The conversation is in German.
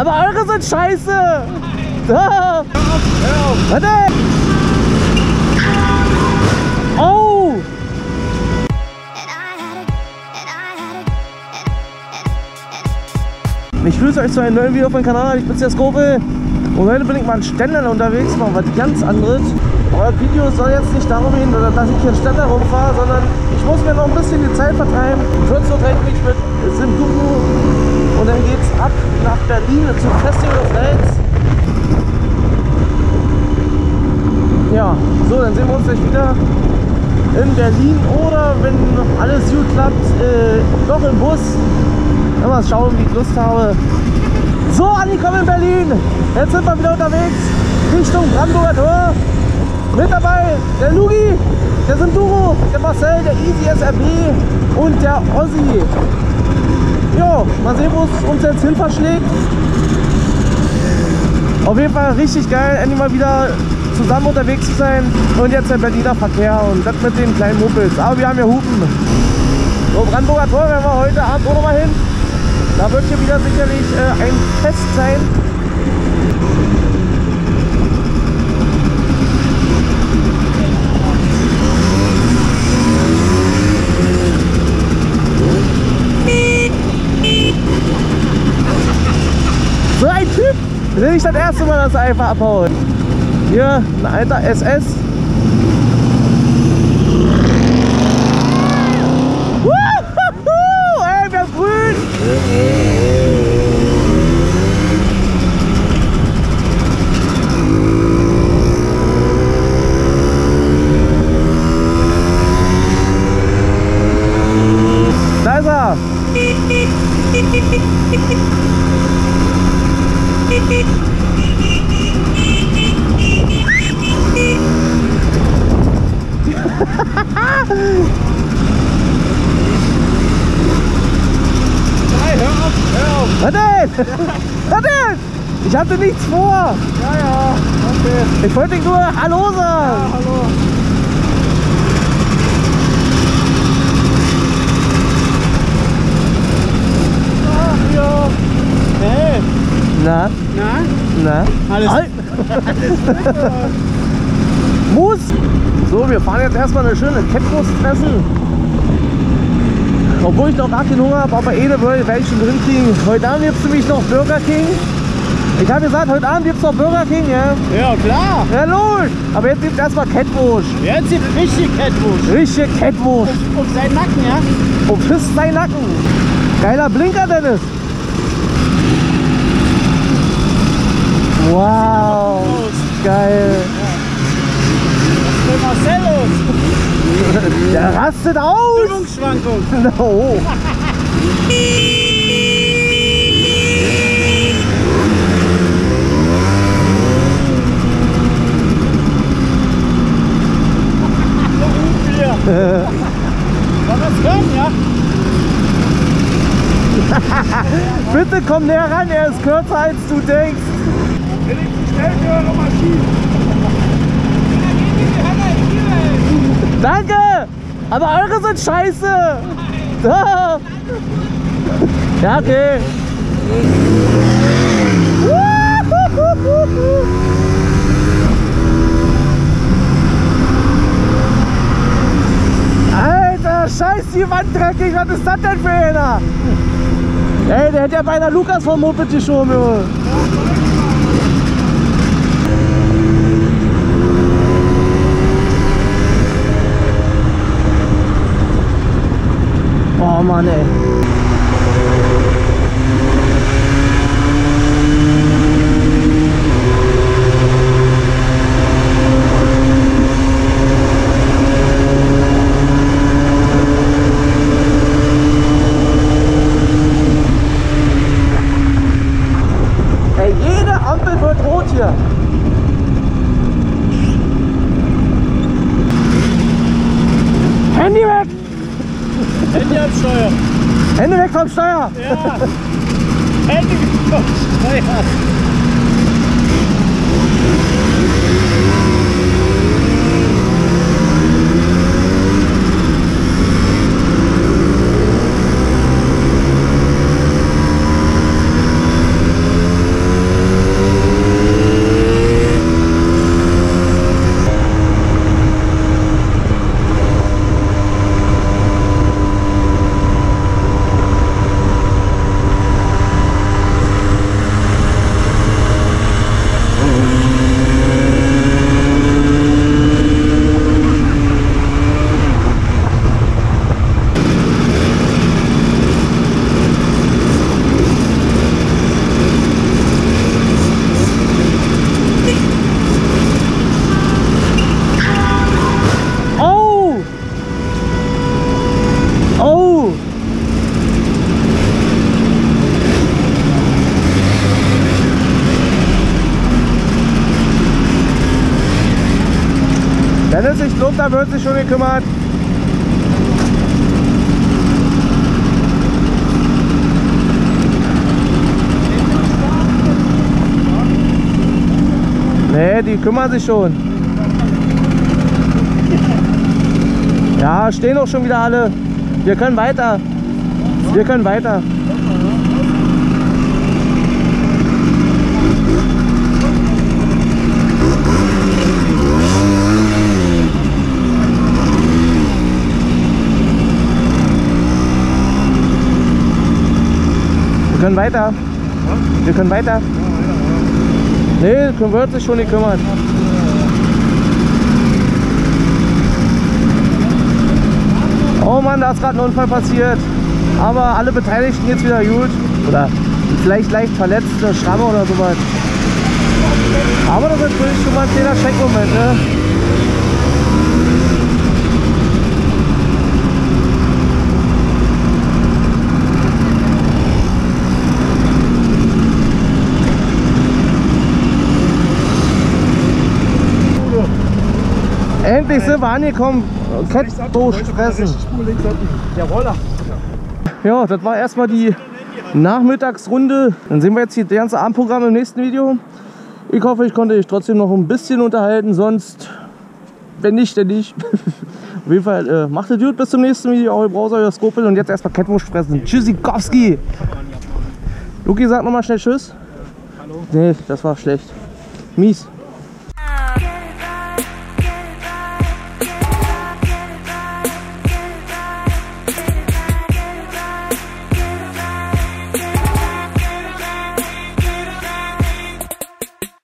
Aber eure sind scheiße! Hör auf! Hör auf! Oh! Ich grüße euch zu einem neuen Video auf meinem Kanal. Ich bin der Scoopel. Und heute bin ich mal einen Ständer unterwegs, mal was ganz anderes. Aber das Video soll jetzt nicht darum gehen, dass ich hier einen Ständer rumfahre, sondern ich muss mir noch ein bisschen die Zeit vertreiben. 14:30 bin ich mit Simduku und dann geht's ab nach Berlin zum Festival of Lights. Ja, so, dann sehen wir uns gleich wieder in Berlin oder wenn noch alles gut klappt, noch im Bus. Mal schauen, wie ich Lust habe. So, angekommen in Berlin. Jetzt sind wir wieder unterwegs Richtung Brandenburger Tor. Mit dabei der Lugi, der Senduro, der Marcel, der Easy SRB und der Ossi. Jo, mal sehen, wo es uns jetzt hin verschlägt. Auf jeden Fall richtig geil, endlich mal wieder zusammen unterwegs zu sein. Und jetzt der Berliner Verkehr und das mit den kleinen Mopels. Aber wir haben ja Hupen. So, Brandenburger Tor werden wir heute Abend auch nochmal hin. Da wird hier wieder sicherlich ein Fest sein. So ein Typ! Das ist nicht das erste Mal, dass er einfach abhaut. Hier, ein alter SS. Ich hatte nichts vor! Ja, okay. Ich wollte nur Hallo sagen! Ja, hallo! Ach ja! Hey! Na? Na? Na? Alles! Alles! Muss! So, wir fahren jetzt erstmal eine schöne Kettwurst essen. Obwohl ich noch gar keinen Hunger habe, aber werde ich schon drin kriegen. Heute Abend gibt es nämlich noch Burger King. Ich habe gesagt, heute Abend gibt es noch Burger King, ja? Ja, klar. Ja, los. Aber jetzt gibt es erstmal Kettwurst. Jetzt gibt es richtige Kettwurst. Richtige Kettwurst. Um seinen Nacken, ja? Um Fiss seinen Nacken. Geiler Blinker, Dennis. Wow. Geil. Was ist denn Marcel los? Der rastet aus! Stimmungsschwankung! No. Bitte komm näher ran, er ist kürzer als du denkst! Wenn ich zu schnell höre, nochmal schießen! Danke! Aber eure sind scheiße! Ja, okay. Alter, scheiß die Wand dreckig! Was ist das denn für einer? Ey, der hätte ja beinahe Lukas vom Moped geschoben, Junge. Oh Mann, ey. Ey, jede Ampel wird rot hier. Handy weg! Hände am Steuer! Hände weg vom Steuer! Ja! Hände weg vom Steuer! alles sich lohnt, da wird sich schon gekümmert. Nee, die kümmern sich schon. Ja, stehen auch schon wieder alle. Wir können weiter. Wir können weiter. Wir können weiter. Wir können weiter. Nee, wird sich schon nicht kümmern. Oh Mann, da ist gerade ein Unfall passiert. Aber alle Beteiligten jetzt wieder gut. Oder vielleicht leicht verletzt, eine Schramme oder sowas. Aber das ist natürlich schon mal ein kleiner Checkmoment, ne? Endlich sind wir angekommen. Kette durchfressen. Ja, das war erstmal die Nachmittagsrunde. Dann sehen wir jetzt das ganze Abendprogramm im nächsten Video. Ich hoffe, ich konnte euch trotzdem noch ein bisschen unterhalten. Sonst, wenn nicht, dann nicht. Auf jeden Fall, macht es gut. Bis zum nächsten Video. Euer Browser, euer Scoopel. Und jetzt erstmal Kettwurst fressen. Tschüssikowski. Luki, sag nochmal schnell Tschüss. Hallo. Nee, das war schlecht. Mies.